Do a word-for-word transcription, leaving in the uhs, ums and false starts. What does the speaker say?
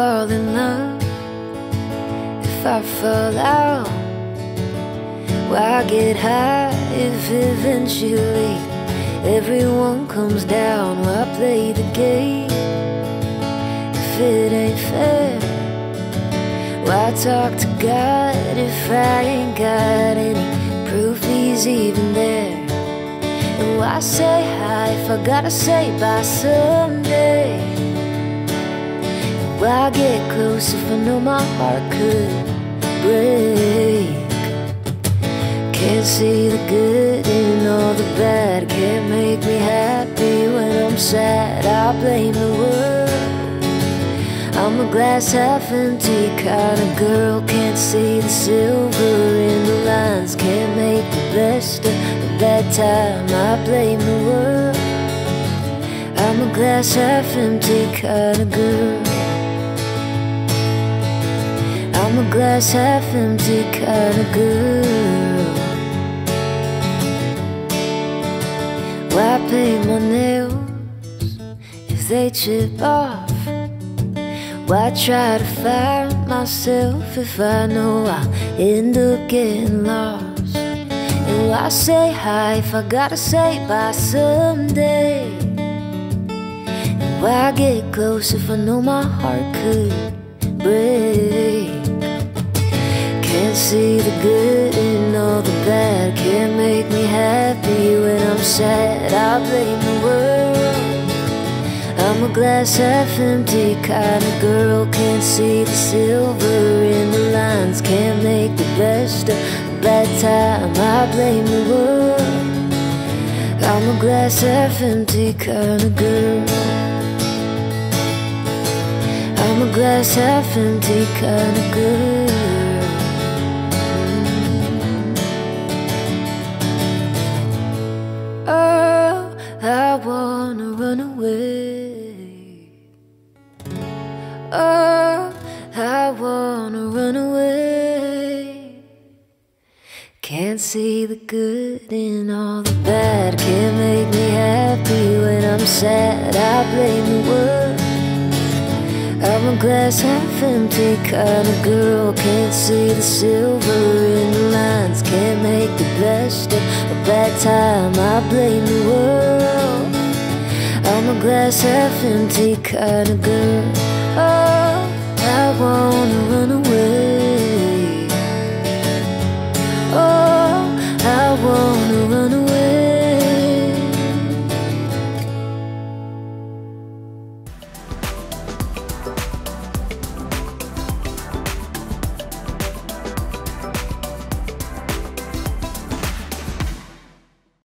fall in love. If I fall out, why get high if eventually everyone comes down? Why play the game if it ain't fair? Why talk to God if I ain't got any proof He's even there? And why say hi if I gotta say bye someday? And why get close if I know my heart could break? Can't see the good in all the bad. Can't make me happy when I'm sad. I blame the world. I'm a glass half empty kind of girl. Can't see the silver in the lines. Can't make the best of that time, I blame the world. I'm a glass half empty kind of girl. I'm a glass half empty kind of girl. Why paint my nails if they chip off? Why try to find myself if I know I'll end up getting lost? Why say hi if I gotta say bye someday? And why get close if I know my heart could break? Can't see the good in all the bad. Can't make me happy when I'm sad. I blame the world. I'm a glass half empty kind of girl. Can't see the silver in the lines. Can't make the best of bad time, I blame the world. I'm a glass half empty kind of girl. I'm a glass half empty kind of girl. Mm-hmm. Oh, I wanna run away. Oh, I wanna run away. Can't see the good in all the bad. Can't make me happy when I'm sad. I blame the world. I'm a glass half empty kind of girl. Can't see the silver in the lines. Can't make the best of a bad time. I blame the world. I'm a glass half empty kind of girl. Oh, I wanna run away. Oh, I wanna run away.